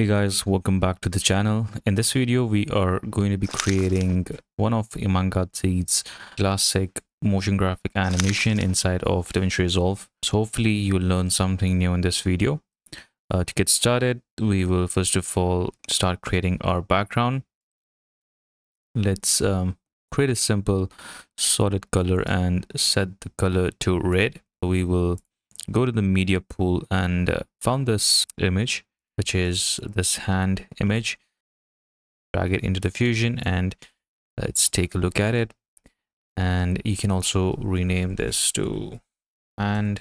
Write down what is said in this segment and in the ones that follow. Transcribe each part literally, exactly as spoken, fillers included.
Hey guys, welcome back to the channel. In this video we are going to be creating one of Iman Gadzhi's classic motion graphic animation inside of DaVinci Resolve. So hopefully you'll learn something new in this video. Uh, to get started, we will first of all start creating our background. Let's um, create a simple solid color and set the color to red. We will go to the media pool and uh, found this image, which is this hand image. Drag it into the Fusion and let's take a look at it. And you can also rename this to, and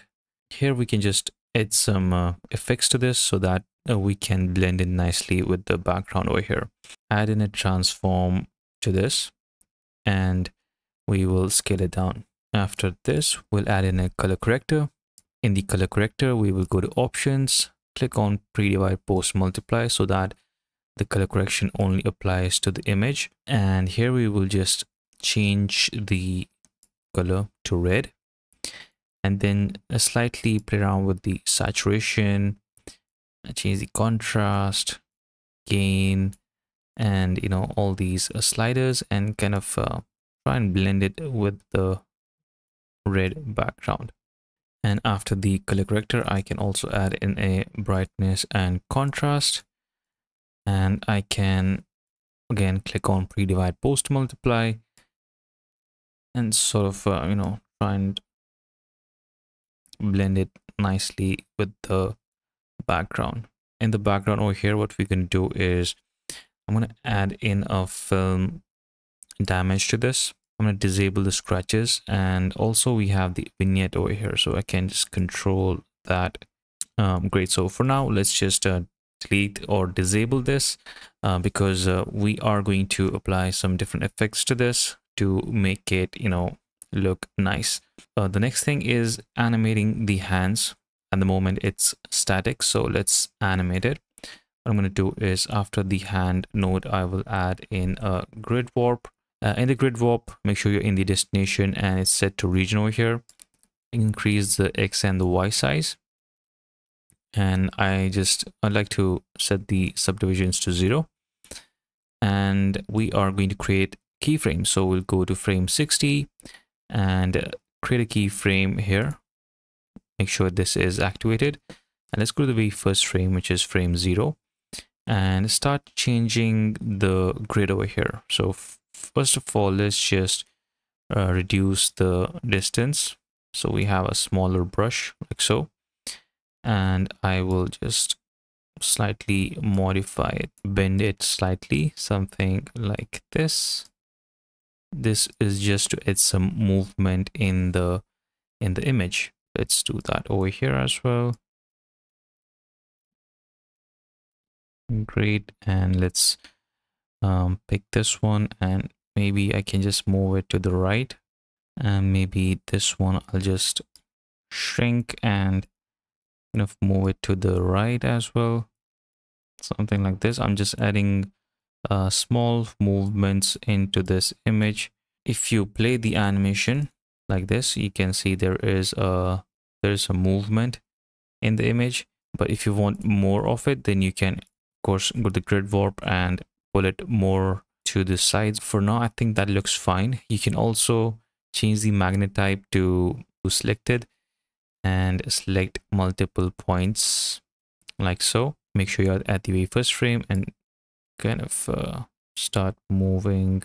here we can just add some uh, effects to this so that uh, we can blend in nicely with the background over here. Add in a transform to this and we will scale it down. After this, we'll add in a color corrector. In the color corrector, we will go to options, click on pre-divide post multiply so that the color correction only applies to the image, and here we will just change the color to red and then slightly play around with the saturation, change the contrast, gain, and you know, all these sliders, and kind of uh, try and blend it with the red background. And after the color corrector, I can also add in a brightness and contrast, and I can again click on pre-divide post multiply and sort of uh, you know, try and blend it nicely with the background. In the background over here, what we can do is I'm going to add in a film damage to this. I'm going to disable the scratches, and also we have the vignette over here, so I can just control that. Um, great. So for now, let's just uh, delete or disable this uh, because uh, we are going to apply some different effects to this to make it, you know, look nice. Uh, the next thing is animating the hands. At the moment it's static, so let's animate it. What I'm going to do is after the hand node, I will add in a grid warp. Uh, in the grid warp, make sure you're in the destination and it's set to region over here. Increase the X and the Y size. And I just, I'd like to set the subdivisions to zero. And we are going to create keyframes. So we'll go to frame sixty and create a keyframe here. Make sure this is activated. And let's go to the very first frame, which is frame zero. And start changing the grid over here. So first of all, let's just uh, reduce the distance. So we have a smaller brush like so. And I will just slightly modify it, bend it slightly, something like this. This is just to add some movement in the, in the image. Let's do that over here as well. Great. And let's um, pick this one, and maybe I can just move it to the right, and maybe this one I'll just shrink and kind of move it to the right as well, something like this. I'm just adding uh, small movements into this image. If you play the animation like this, you can see there is a there is a movement in the image, but if you want more of it, then you can of course go to the grid warp and pull it more to the sides. For now, I think that looks fine. You can also change the magnet type to, to selected and select multiple points like so. Make sure you're at the very first frame and kind of uh, start moving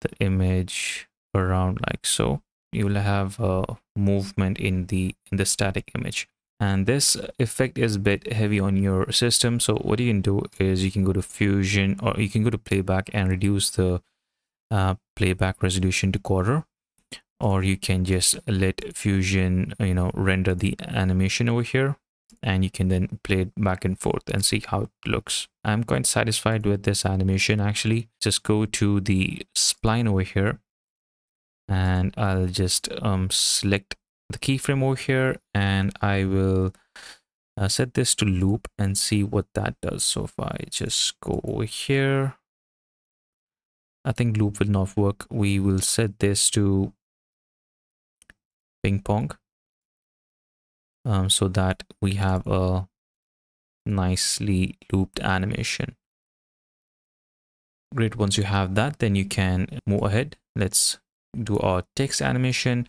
the image around like so. You will have a uh, movement in the in the static image. And this effect is a bit heavy on your system. So what you can do is you can go to Fusion, or you can go to playback and reduce the uh, playback resolution to quarter, or you can just let Fusion, you know, render the animation over here, and you can then play it back and forth and see how it looks. I'm quite satisfied with this animation actually. Just go to the spline over here and I'll just um, select the keyframe over here, and I will uh, set this to loop and see what that does. So if I just go over here, I think loop will not work. We will set this to ping pong um, so that we have a nicely looped animation. Great, once you have that, then you can move ahead. Let's do our text animation,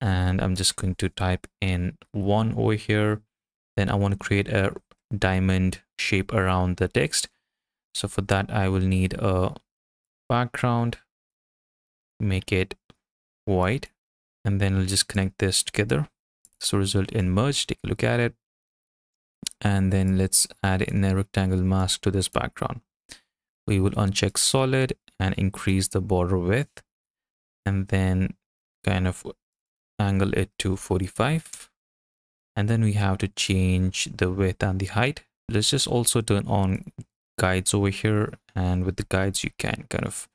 and I'm just going to type in one over here. Then I want to create a diamond shape around the text. So for that, I will need a background, make it white, and then we'll just connect this together. So result in merge, take a look at it. And then let's add in a rectangle mask to this background. We will uncheck solid and increase the border width, and then kind of angle it to forty-five. And then we have to change the width and the height. Let's just also turn on guides over here, and with the guides you can kind of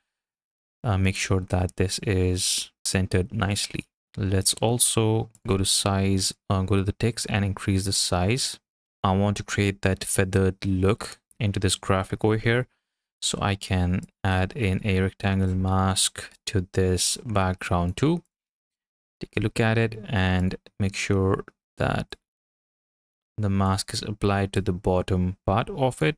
uh, make sure that this is centered nicely. Let's also go to size, uh, go to the text and increase the size. I want to create that feathered look into this graphic over here. So I can add in a rectangle mask to this background too. Take a look at it and make sure that the mask is applied to the bottom part of it.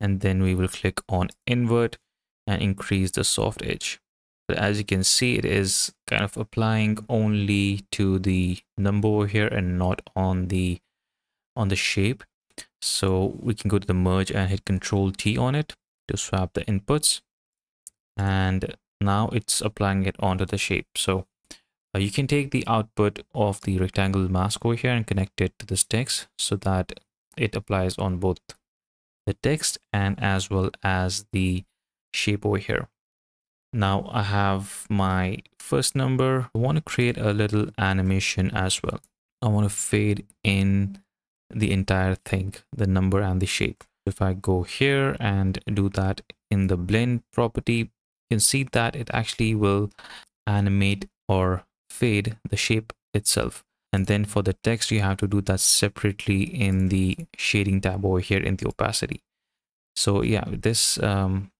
And then we will click on invert and increase the soft edge. But as you can see, it is kind of applying only to the number over here and not on the on the shape. So we can go to the merge and hit Control T on it to swap the inputs, and now it's applying it onto the shape. So uh, you can take the output of the rectangle mask over here and connect it to this text so that it applies on both the text and as well as the shape over here. Now I have my first number. I want to create a little animation as well. I want to fade in the entire thing, the number and the shape. If I go here and do that in the blend property, you can see that it actually will animate or fade the shape itself. And then for the text, you have to do that separately in the shading tab over here in the opacity. So yeah, this um,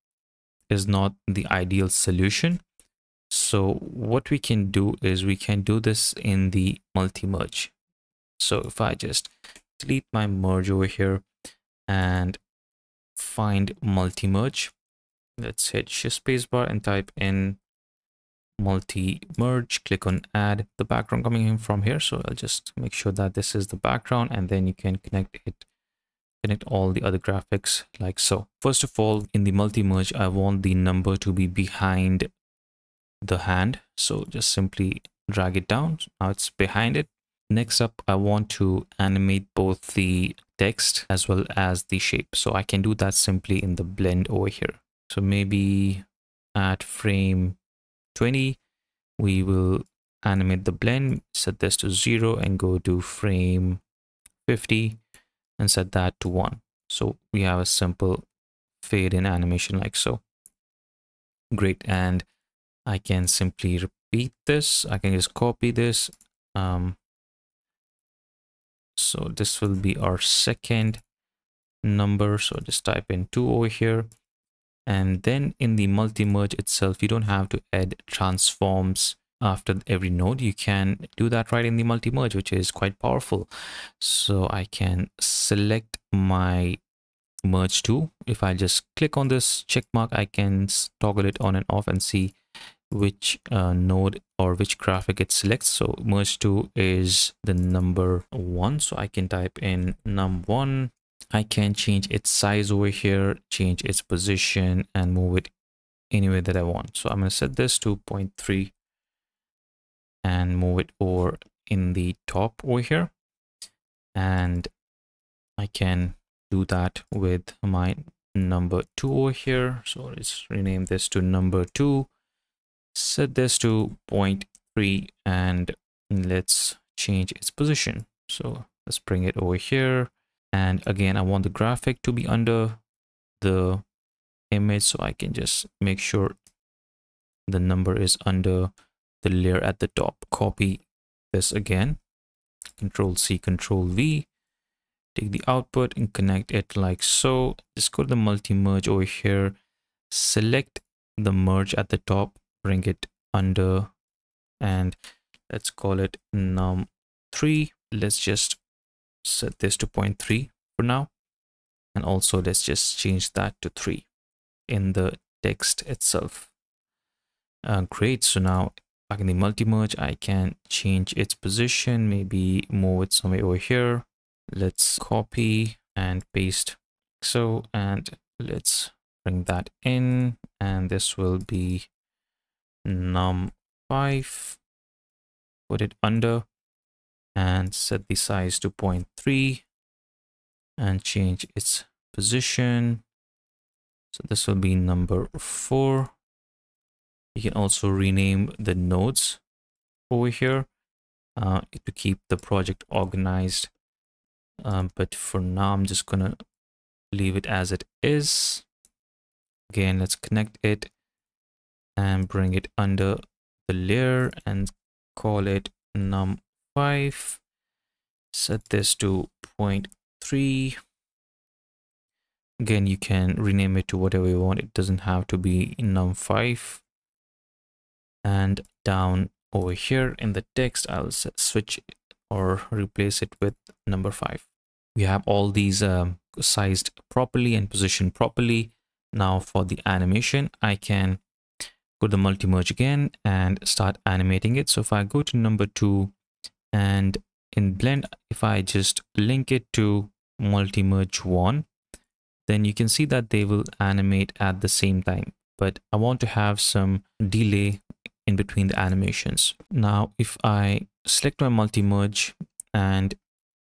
is not the ideal solution. So what we can do is we can do this in the multi-merge. So if I just delete my merge over here and find multi-merge, let's hit shift spacebar and type in multi-merge, click on add, the background coming in from here. So I'll just make sure that this is the background, and then you can connect it, connect all the other graphics like so. First of all, in the multi-merge, I want the number to be behind the hand. So just simply drag it down. Now it's behind it. Next up, I want to animate both the text as well as the shape. So I can do that simply in the blend over here. So maybe at frame twenty, we will animate the blend, set this to zero and go to frame fifty and set that to one. So we have a simple fade in animation like so. Great. And I can simply repeat this. I can just copy this. Um, So this will be our second number. So just type in two over here. And then in the multi-merge itself, you don't have to add transforms after every node. You can do that right in the multi-merge, which is quite powerful. So I can select my merge tool. If I just click on this check mark, I can toggle it on and off and see which uh, node or which graphic it selects. So merge two is the number one. So I can type in num one. I can change its size over here, change its position and move it anywhere that I want. So I'm going to set this to zero point three and move it over in the top over here. And I can do that with my number two over here. So let's rename this to number two. Set this to zero point three and let's change its position. So let's bring it over here. And again, I want the graphic to be under the image. So I can just make sure the number is under the layer at the top. Copy this again. Control C, Control V. Take the output and connect it like so. Just go to the multi-merge over here. Select the merge at the top. Bring it under and let's call it num three. Let's just set this to zero point three for now. And also let's just change that to three in the text itself. Uh, great. So now back in the multi-merge, I can change its position, maybe move it somewhere over here. Let's copy and paste. So, and let's bring that in, and this will be num five. Put it under and set the size to zero point three and change its position. So this will be number four. You can also rename the nodes over here uh, to keep the project organized. Um, but for now, I'm just going to leave it as it is. Again, let's connect it and bring it under the layer and call it num five. Set this to zero point three. Again, you can rename it to whatever you want. It doesn't have to be num five. And down over here in the text, I'll switch or replace it with number five. We have all these um, sized properly and positioned properly. Now for the animation, I can go to the multi-merge again and start animating it. So if I go to number two and in blend, if I just link it to multi-merge one, then you can see that they will animate at the same time. But I want to have some delay in between the animations. Now, if I select my multi-merge and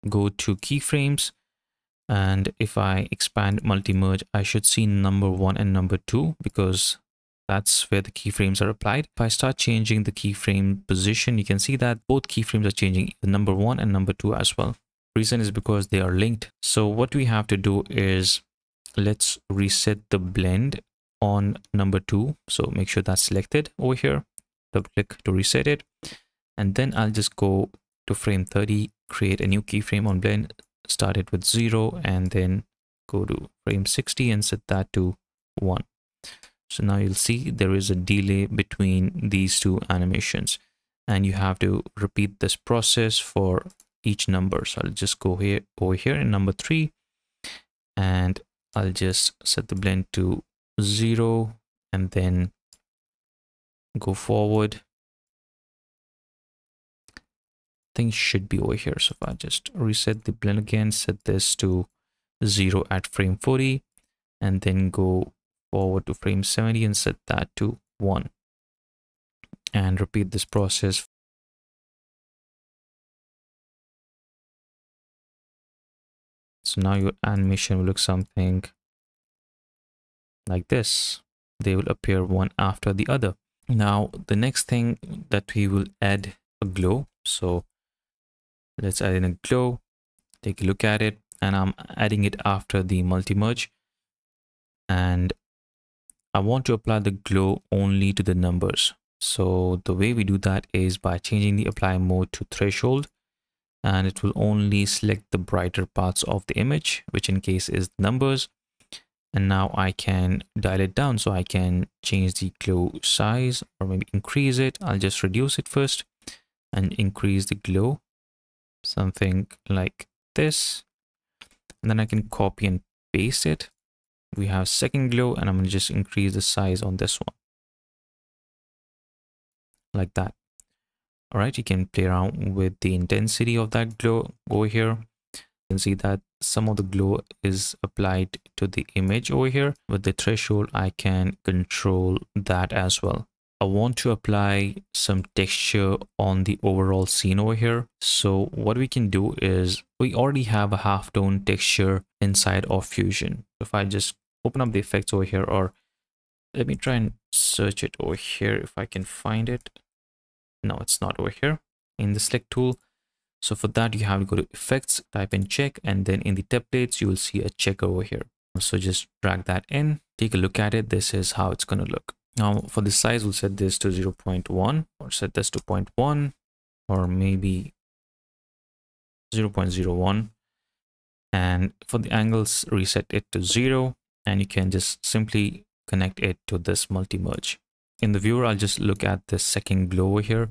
go to keyframes, and if I expand multi-merge, I should see number one and number two because that's where the keyframes are applied. If I start changing the keyframe position, you can see that both keyframes are changing, the number one and number two as well. Reason is because they are linked. So what we have to do is let's reset the blend on number two. So make sure that's selected over here. Double click to reset it. And then I'll just go to frame thirty, create a new keyframe on blend, start it with zero, and then go to frame sixty and set that to one. So now you'll see there is a delay between these two animations, and you have to repeat this process for each number. So I'll just go here over here in number three, and I'll just set the blend to zero and then go forward. Things should be over here. So if I just reset the blend again, set this to zero at frame forty, and then go forward to frame seventy and set that to one, and repeat this process. So now your animation will look something like this. They will appear one after the other. Now the next thing that we will add a glow. So let's add in a glow, take a look at it, and I'm adding it after the multi-merge, and I want to apply the glow only to the numbers. So the way we do that is by changing the apply mode to threshold, and it will only select the brighter parts of the image, which in case is numbers. And now I can dial it down, so I can change the glow size or maybe increase it. I'll just reduce it first and increase the glow, something like this. And then I can copy and paste it. We have second glow, and I'm going to just increase the size on this one like that. All right, you can play around with the intensity of that glow over here. You can see that some of the glow is applied to the image over here. With the threshold, I can control that as well. I want to apply some texture on the overall scene over here. So what we can do is we already have a halftone texture inside of Fusion. If I just open up the effects over here, or let me try and search it over here if I can find it. No, it's not over here in the select tool. So for that, you have to go to effects, type in check, and then in the templates, you will see a check over here. So just drag that in, take a look at it. This is how it's going to look. Now for the size, we'll set this to zero point one, or set this to zero point one, or maybe zero point zero one. And for the angles, reset it to zero, and you can just simply connect it to this multi-merge. In the viewer, I'll just look at the second glow over here,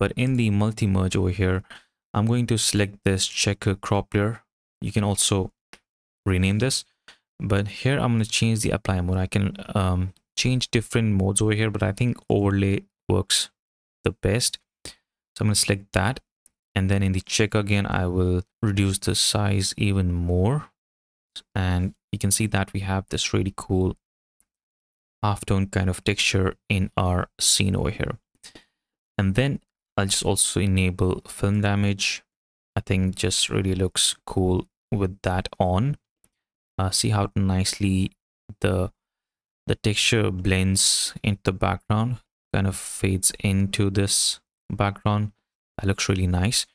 but in the multi-merge over here, I'm going to select this checker crop layer. You can also rename this. But here I'm going to change the apply mode. I can um, change different modes over here, but I think overlay works the best. So I'm going to select that. And then in the check again, I will reduce the size even more. And you can see that we have this really cool halftone kind of texture in our scene over here. And then I'll just also enable film damage. I think just really looks cool with that on. Uh, see how nicely the the texture blends into the background, kind of fades into this background. That looks really nice.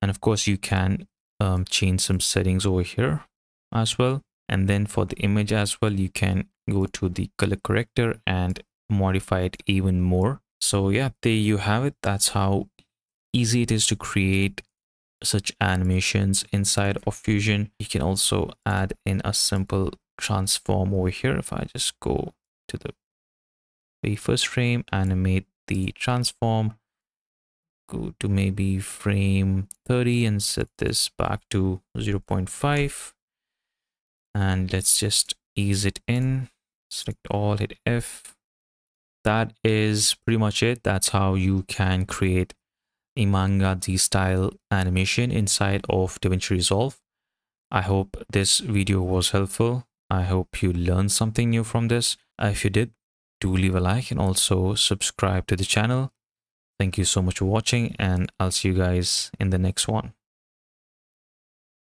And of course you can um, change some settings over here as well. And then for the image as well, you can go to the color corrector and modify it even more. So yeah, there you have it. That's how easy it is to create such animations inside of Fusion. You can also add in a simple transform over here. If I just go to the very first frame, animate the transform, go to maybe frame thirty and set this back to zero point five. And let's just ease it in, select all, hit F. That is pretty much it. That's how you can create Iman Gadzhi style animation inside of DaVinci Resolve. I hope this video was helpful. I hope you learned something new from this. If you did, do leave a like and also subscribe to the channel. Thank you so much for watching, and I'll see you guys in the next one.